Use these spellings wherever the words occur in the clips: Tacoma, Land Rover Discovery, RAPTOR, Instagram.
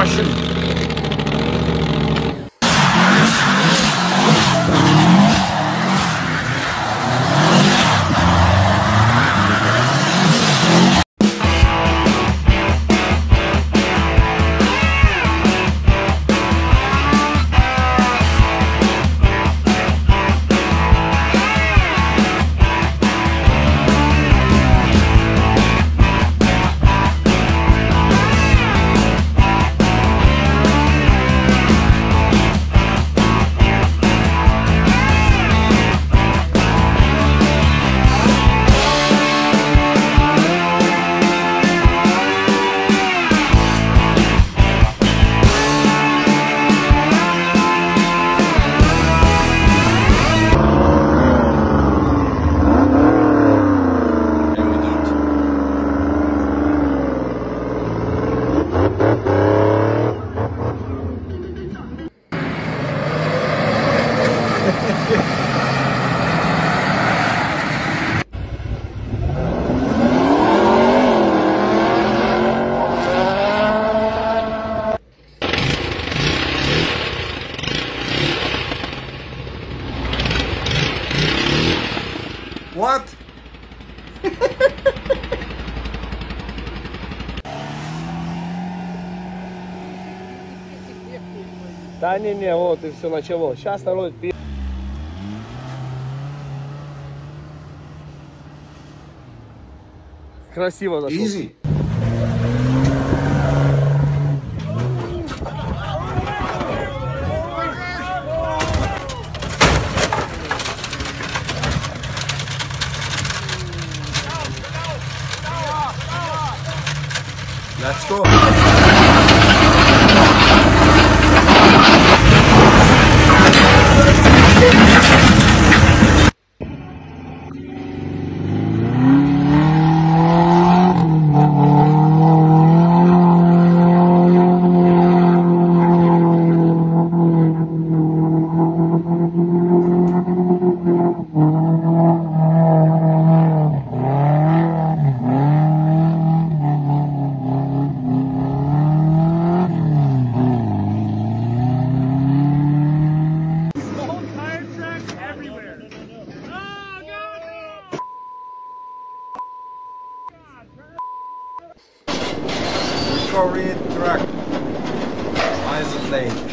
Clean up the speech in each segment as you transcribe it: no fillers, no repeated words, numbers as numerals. машину. What? Да не, вот и все начало. Сейчас народ пи... Красиво нашел. Easy. Let's go. Discovery truck, Island Lake.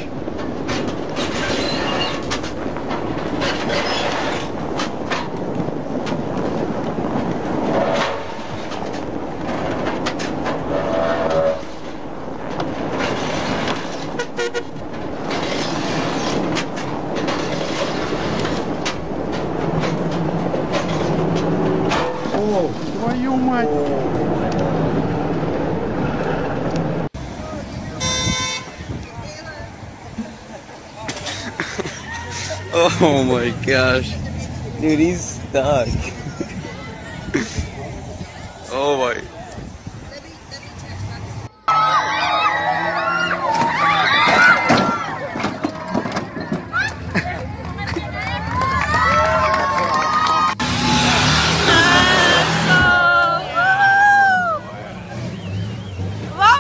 О, твою мать! Oh my gosh, dude, he's stuck. Oh my.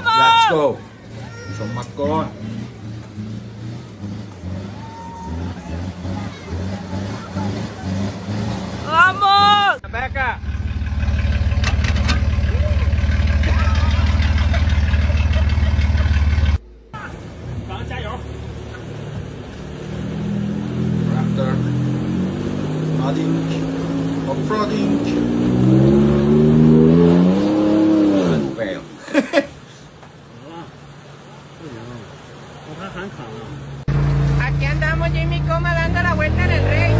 Let's go. So much go on. Back up. Raptor, nodding, off-roading, and whale. Aquí andamos Jimmy Coma dando la vuelta en el rey.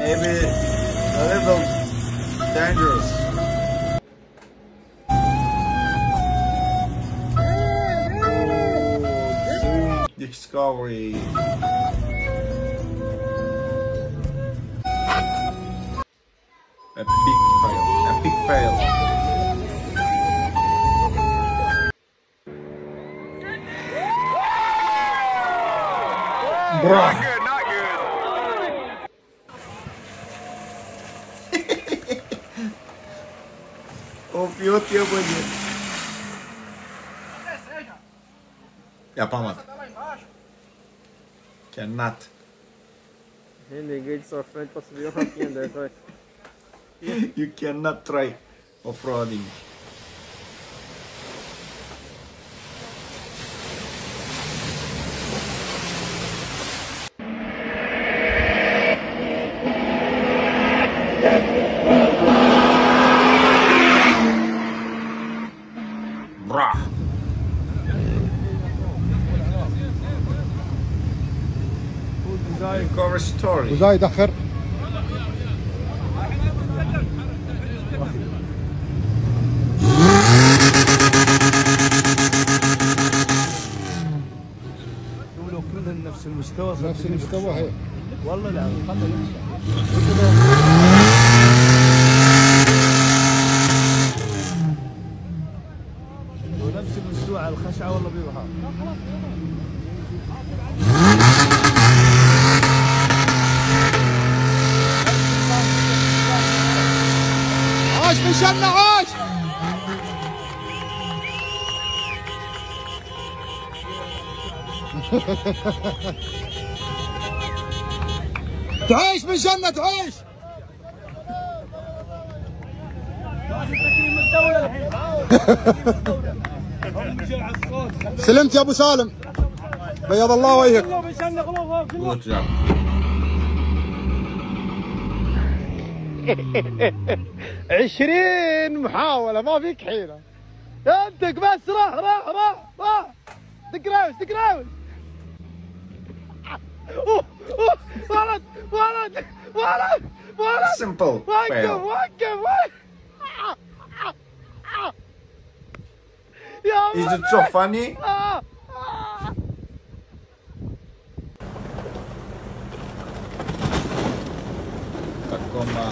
Maybe a little dangerous. Discovery. A big fail. A big fail. Bruh. Confiou que é bandido. É a palmada. Que é nata. Reneguei de sua frente pra subir uma rampinha dessa, vai. You cannot try off-roading. وزاي يدخر دولوا كلهم نفس المستوى نفس المستوى هي والله لا ونفس المستوى على الخشعه والله بيضحك مشان عاش تعيش من جنة تعيش سلمت يا ابو سالم بيض الله وجهك عشرين محاولة ما فيك حيلة انتك بس راح دقراوس ولد simple واقف يا Is it so funny? Tacoma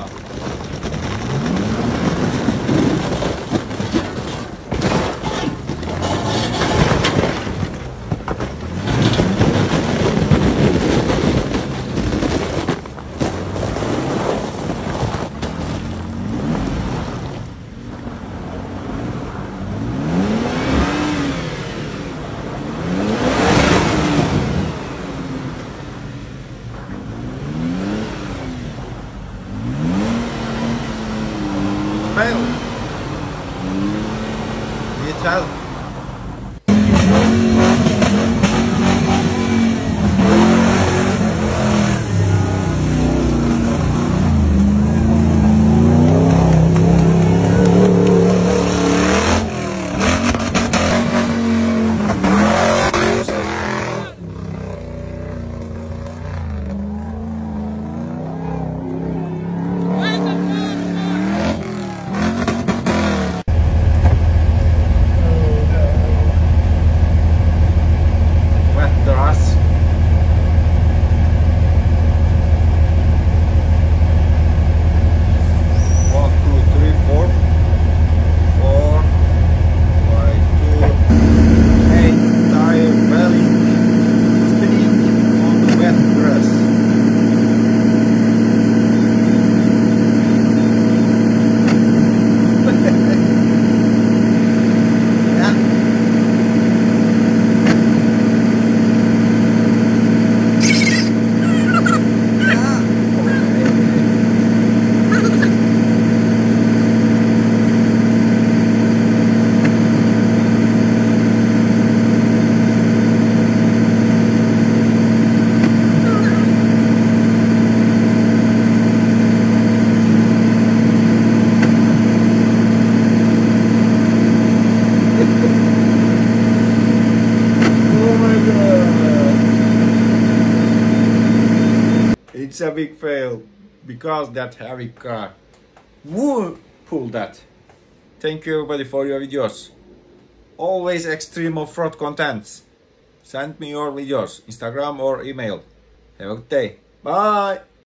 It's a big fail because that heavy car would pull that. Thank you everybody for your videos. Always extreme off-road contents. Send me your videos, Instagram or email. Have a good day. Bye.